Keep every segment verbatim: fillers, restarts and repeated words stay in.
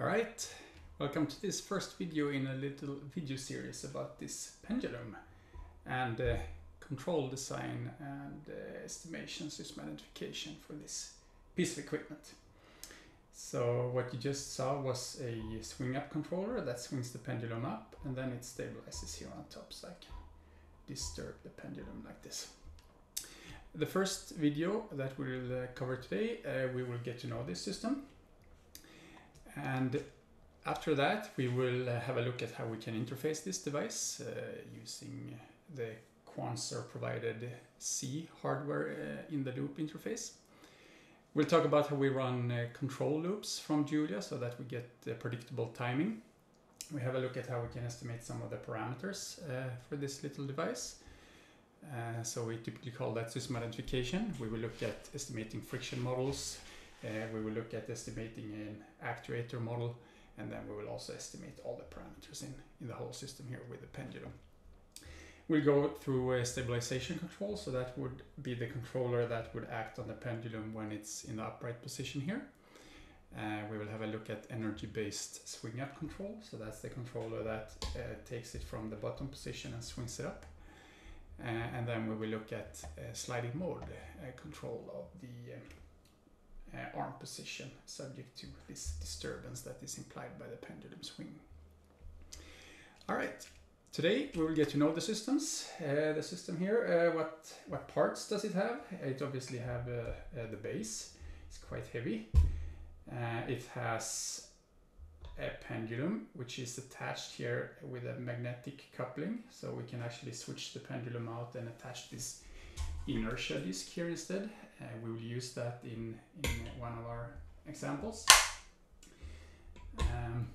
Alright, welcome to this first video in a little video series about this pendulum and uh, control design and uh, estimation system identification for this piece of equipment. So what you just saw was a swing up controller that swings the pendulum up, and then it stabilizes here on top so I can disturb the pendulum like this. The first video that we'll uh, cover today, uh, we will get to know this system. And after that, we will uh, have a look at how we can interface this device uh, using the Quanser provided C hardware uh, in the loop interface. We'll talk about how we run uh, control loops from Julia so that we get uh, predictable timing. We have a look at how we can estimate some of the parameters uh, for this little device. Uh, so we typically call that system identification. We will look at estimating friction models. Uh, we will look at estimating an actuator model, and then we will also estimate all the parameters in, in the whole system here with the pendulum. We'll go through a stabilization control, so that would be the controller that would act on the pendulum when it's in the upright position here. Uh, we will have a look at energy-based swing-up control, so that's the controller that uh, takes it from the bottom position and swings it up. Uh, and then we will look at uh, sliding mode uh, control of the uh, Uh, arm position, subject to this disturbance that is implied by the pendulum swing. All right, today we will get to know the systems. Uh, the system here, uh, what what parts does it have? It obviously have uh, uh, the base. It's quite heavy. Uh, it has a pendulum which is attached here with a magnetic coupling, so we can actually switch the pendulum out and attach this inertia disk here instead. Uh, we will use that in, in one of our examples. Um,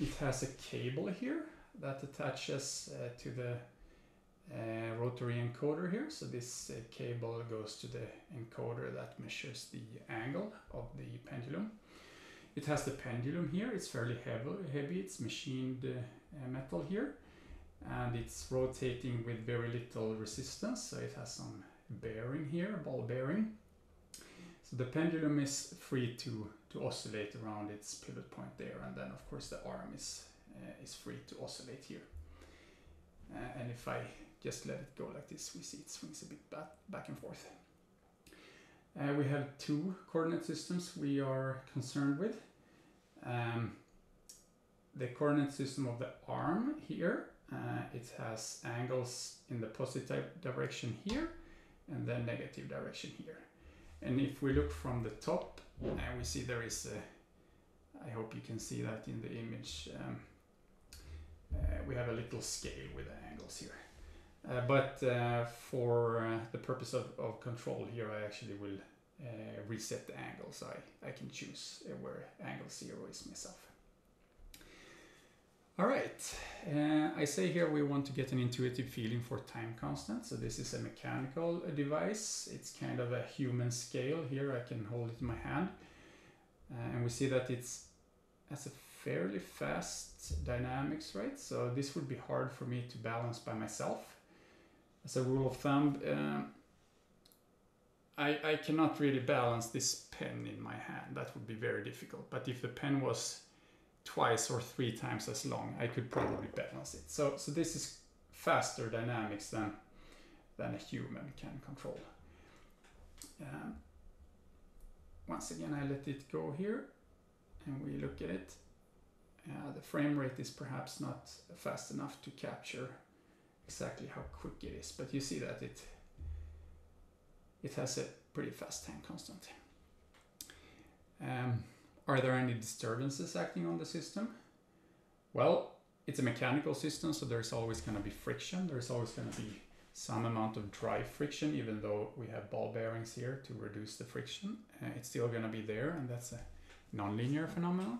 it has a cable here that attaches uh, to the uh, rotary encoder here. So this uh, cable goes to the encoder that measures the angle of the pendulum. It has the pendulum here. It's fairly heavy, heavy. It's machined uh, metal here, and it's rotating with very little resistance. So it has some bearing here, ball bearing. So the pendulum is free to to oscillate around its pivot point there, and then of course the arm is uh, is free to oscillate here. Uh, and if I just let it go like this, we see it swings a bit back, back and forth. Uh, we have two coordinate systems we are concerned with. Um, the coordinate system of the arm here, uh, it has angles in the positive direction here, and then negative direction here. And if we look from the top, and uh, we see there is a, I hope you can see that in the image, um, uh, we have a little scale with the angles here. Uh, but uh, for uh, the purpose of, of control here, I actually will uh, reset the angle, so I, I can choose uh, where angle zero is myself. All right, uh, I say here we want to get an intuitive feeling for time constant. So this is a mechanical device. It's kind of a human scale here. I can hold it in my hand. Uh, and we see that it's has a fairly fast dynamics, right? So this would be hard for me to balance by myself. As a rule of thumb, um, I, I cannot really balance this pen in my hand. That would be very difficult. But if the pen was twice or three times as long, I could probably balance it. So, so this is faster dynamics than, than a human can control. Um, once again, I let it go here, and we look at it. Uh, the frame rate is perhaps not fast enough to capture exactly how quick it is, but you see that it, it has a pretty fast time constant. Um, Are there any disturbances acting on the system? Well, it's a mechanical system, so there's always going to be friction. There's always going to be some amount of dry friction, even though we have ball bearings here to reduce the friction. Uh, it's still going to be there, and that's a nonlinear phenomenon.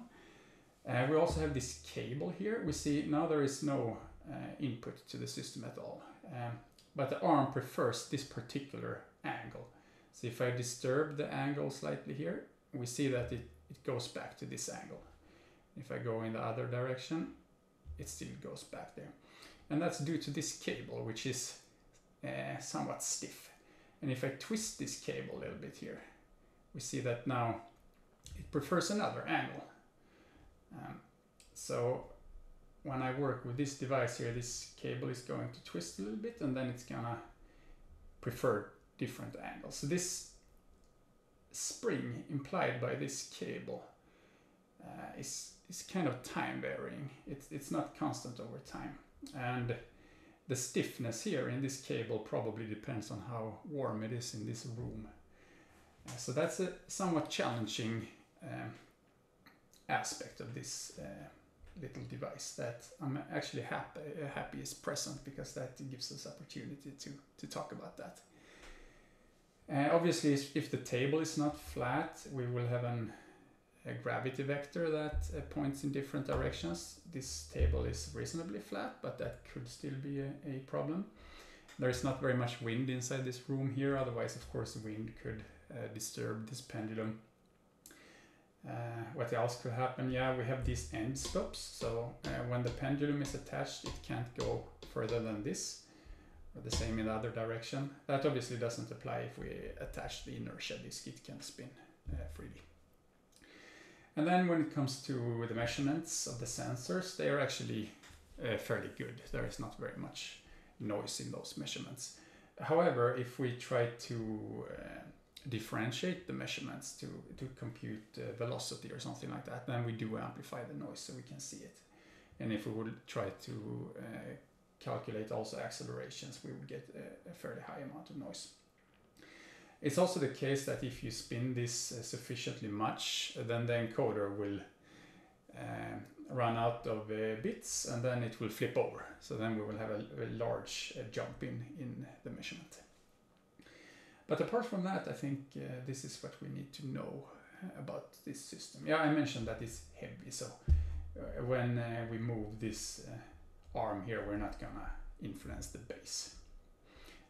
Uh, we also have this cable here. We see now there is no uh, input to the system at all, um, but the arm prefers this particular angle. So if I disturb the angle slightly here, we see that it It goes back to this angle. If I go in the other direction, it still goes back there. And that's due to this cable, which is uh, somewhat stiff. And if I twist this cable a little bit here, we see that now it prefers another angle. Um, so when I work with this device here, this cable is going to twist a little bit, and then it's gonna prefer different angles. So this spring implied by this cable uh, is, is kind of time varying. It's, it's not constant over time. And the stiffness here in this cable probably depends on how warm it is in this room. Uh, so that's a somewhat challenging um, aspect of this uh, little device that I'm actually happy, happy is present, because that gives us opportunity to, to talk about that. Uh, obviously, if the table is not flat, we will have an, a gravity vector that uh, points in different directions. This table is reasonably flat, but that could still be a, a problem. There is not very much wind inside this room here, otherwise, of course, wind could uh, disturb this pendulum. Uh, what else could happen? Yeah, we have these end stops, so uh, when the pendulum is attached, it can't go further than this. Or the same in the other direction. That obviously doesn't apply if we attach the inertia disk, it can spin uh, freely. And then when it comes to the measurements of the sensors, they are actually uh, fairly good. There is not very much noise in those measurements. However, if we try to uh, differentiate the measurements to, to compute uh, velocity or something like that, then we do amplify the noise so we can see it. And if we would try to uh, calculate also accelerations, we would get a, a fairly high amount of noise. It's also the case that if you spin this uh, sufficiently much, then the encoder will uh, run out of uh, bits, and then it will flip over. So then we will have a, a large uh, jump in, in the measurement. But apart from that, I think uh, this is what we need to know about this system. Yeah, I mentioned that it's heavy, so uh, when uh, we move this uh, arm here, we're not gonna influence the base,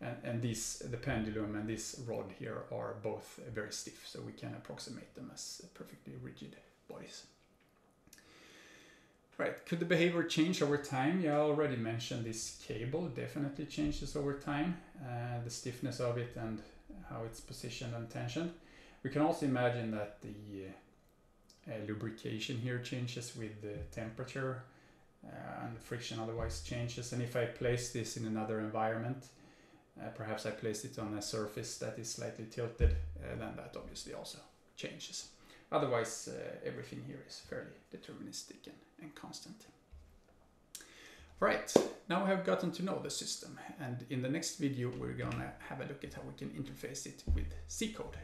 and and these the pendulum and this rod here are both very stiff, so we can approximate them as perfectly rigid bodies. Right, could the behavior change over time? Yeah, I already mentioned this cable definitely changes over time, uh, the stiffness of it and how it's positioned and tensioned. We can also imagine that the uh, lubrication here changes with the temperature. Uh, and the friction otherwise changes, and if I place this in another environment, uh, perhaps I place it on a surface that is slightly tilted, uh, then that obviously also changes. Otherwise, uh, everything here is fairly deterministic and, and constant. Right, now we have gotten to know the system, and in the next video we're gonna have a look at how we can interface it with C code.